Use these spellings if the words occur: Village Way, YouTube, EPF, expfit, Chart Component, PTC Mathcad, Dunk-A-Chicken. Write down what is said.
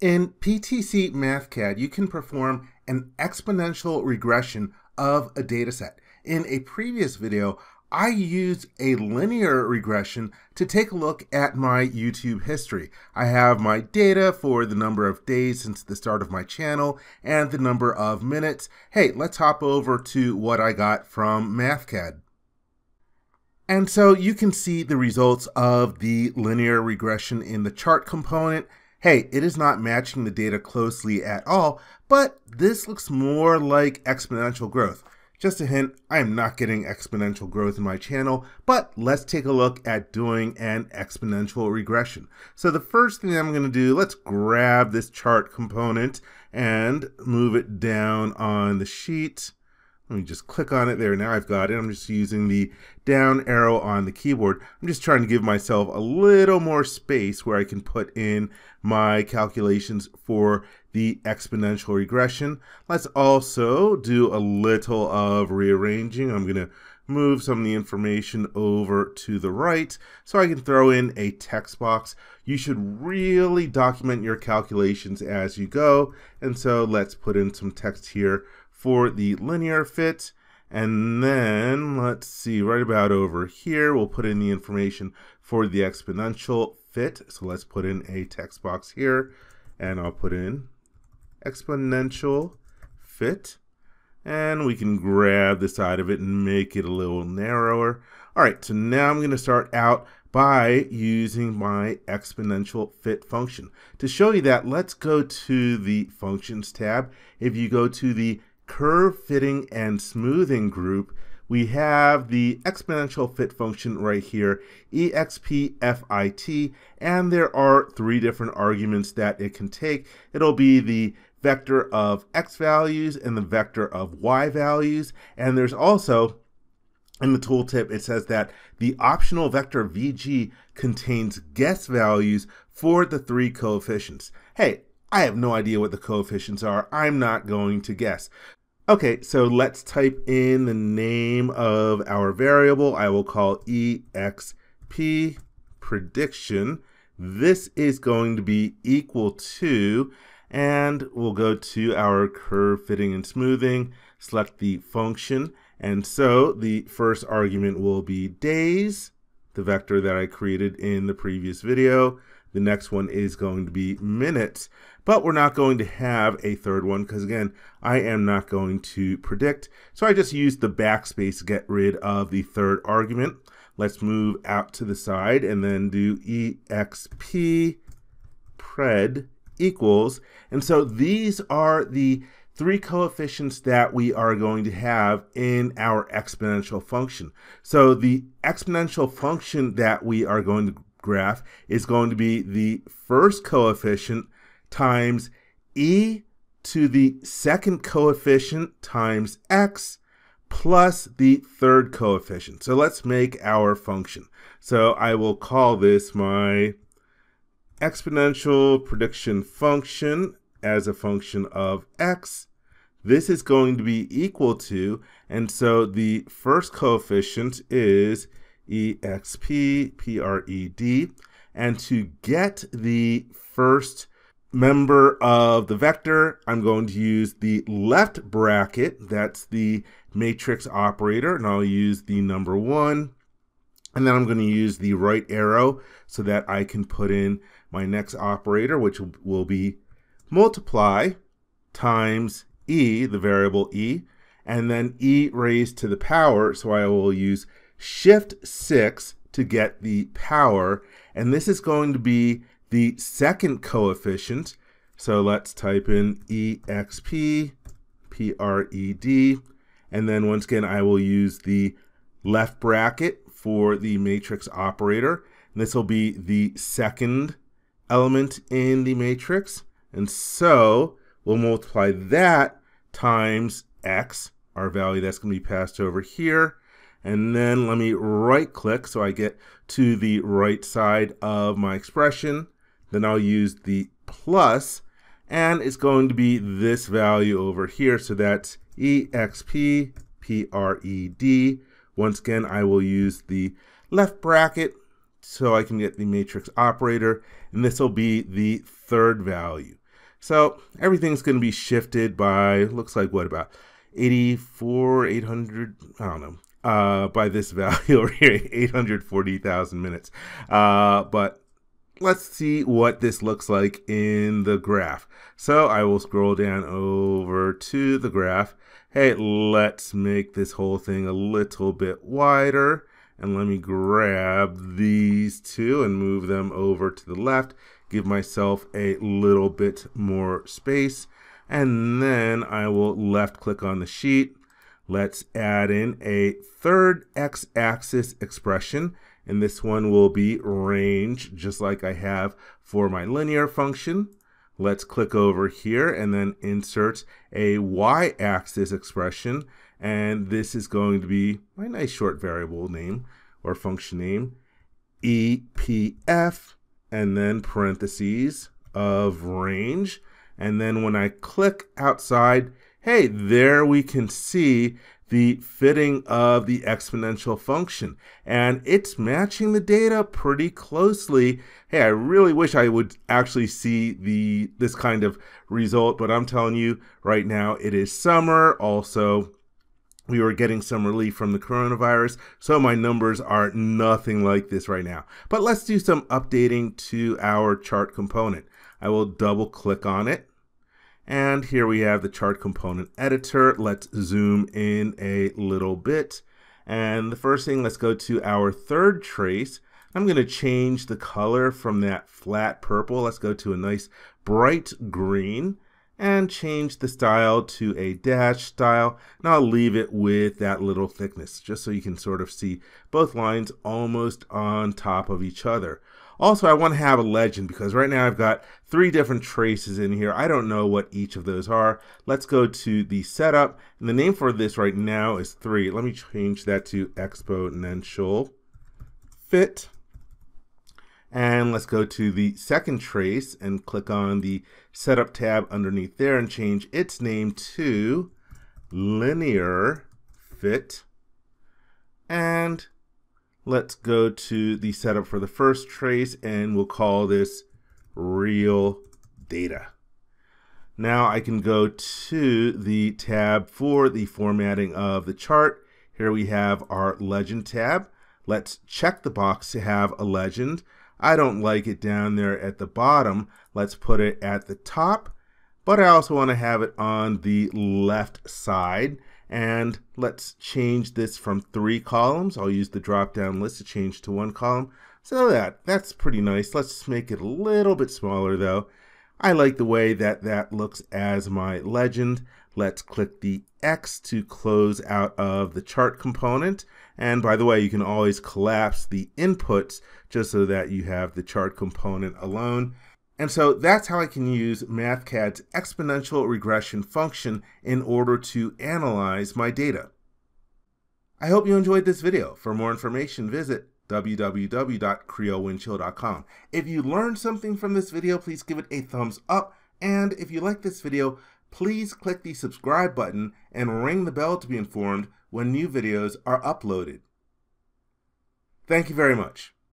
In PTC Mathcad, you can perform an exponential regression of a data set. In a previous video, I used a linear regression to take a look at my YouTube history. I have my data for the number of days since the start of my channel and the number of minutes. Hey, let's hop over to what I got from Mathcad. And so you can see the results of the linear regression in the chart component. Hey, it is not matching the data closely at all, but this looks more like exponential growth. Just a hint, I am not getting exponential growth in my channel, but let's take a look at doing an exponential regression. So the first thing I'm going to do, let's grab this chart component and move it down on the sheet. Let me just click on it there. Now I've got it. I'm just using the down arrow on the keyboard. I'm just trying to give myself a little more space where I can put in my calculations for the exponential regression. Let's also do a little of rearranging. I'm going to move some of the information over to the right so I can throw in a text box. You should really document your calculations as you go. And so let's put in some text here for the linear fit, and then let's see, right about over here we'll put in the information for the exponential fit. So let's put in a text box here, and I'll put in exponential fit, and we can grab the side of it and make it a little narrower. All right, so now I'm going to start out by using my exponential fit function. To show you that, let's go to the functions tab. If you go to the curve fitting and smoothing group, we have the exponential fit function right here, expfit, and there are three different arguments that it can take. It'll be the vector of x values and the vector of y values, and there's also in the tooltip, it says that the optional vector VG contains guess values for the three coefficients. Hey, I have no idea what the coefficients are. I'm not going to guess. Okay, so let's type in the name of our variable. I will call EXP prediction. This is going to be equal to, and we'll go to our curve fitting and smoothing, select the function, and so the first argument will be days, the vector that I created in the previous video. The next one is going to be minutes, but we're not going to have a third one because, again, I am not going to predict. So I just used the backspace to get rid of the third argument. Let's move out to the side and then do exp pred equals. And so these are the three coefficients that we are going to have in our exponential function. So the exponential function that we are going to graph is going to be the first coefficient times e to the second coefficient times x plus the third coefficient. So let's make our function. So I will call this my exponential prediction function as a function of x. This is going to be equal to, and so the first coefficient is exp pred, and to get the first member of the vector, I'm going to use the left bracket, that's the matrix operator, and I'll use the number 1, and then I'm going to use the right arrow so that I can put in my next operator, which will be multiply times e, the variable e, and then e raised to the power, so I will use Shift 6 to get the power, and this is going to be the second coefficient. So let's type in exp pred, and then once again I will use the left bracket for the matrix operator. And this will be the second element in the matrix, and so we'll multiply that times x, our value that's going to be passed over here. And then let me right click so I get to the right side of my expression. Then I'll use the plus, and it's going to be this value over here. So that's exp pred. Once again, I will use the left bracket so I can get the matrix operator, and this will be the third value. So everything's going to be shifted by, looks like what, about 84, 800, I don't know, by this value over here, 840,000 minutes. But let's see what this looks like in the graph. So I will scroll down over to the graph. Hey, let's make this whole thing a little bit wider. And let me grab these two and move them over to the left. Give myself a little bit more space. And then I will left click on the sheet. Let's add in a third x-axis expression. And this one will be range, just like I have for my linear function. Let's click over here and then insert a y-axis expression. And this is going to be my nice short variable name or function name, EPF, and then parentheses of range. And then when I click outside, hey, there we can see the fitting of the exponential function. And it's matching the data pretty closely. Hey, I really wish I would actually see this kind of result, but I'm telling you right now it is summer. Also, we were getting some relief from the coronavirus, so my numbers are nothing like this right now. But let's do some updating to our chart component. I will double click on it. And here we have the chart component editor. Let's zoom in a little bit. And the first thing, let's go to our third trace. I'm going to change the color from that flat purple. Let's go to a nice bright green. And change the style to a dash style, and I'll leave it with that little thickness just so you can sort of see both lines almost on top of each other. Also, I want to have a legend because right now I've got three different traces in here. I don't know what each of those are. Let's go to the setup, and the name for this right now is 3. Let me change that to exponential fit. And let's go to the second trace and click on the setup tab underneath there and change its name to linear fit. And let's go to the setup for the first trace and we'll call this real data. Now I can go to the tab for the formatting of the chart. Here we have our legend tab. Let's check the box to have a legend. I don't like it down there at the bottom. Let's put it at the top, but I also want to have it on the left side. And let's change this from 3 columns. I'll use the drop down list to change to 1 column. So that's pretty nice. Let's make it a little bit smaller though. I like the way that that looks as my legend. Let's click the X to close out of the chart component. And by the way, you can always collapse the inputs just so that you have the chart component alone. And so that's how I can use Mathcad's exponential regression function in order to analyze my data. I hope you enjoyed this video. For more information, visit www.creowindchill.com. If you learned something from this video, please give it a thumbs up. And if you like this video, please click the subscribe button and ring the bell to be informed when new videos are uploaded. Thank you very much.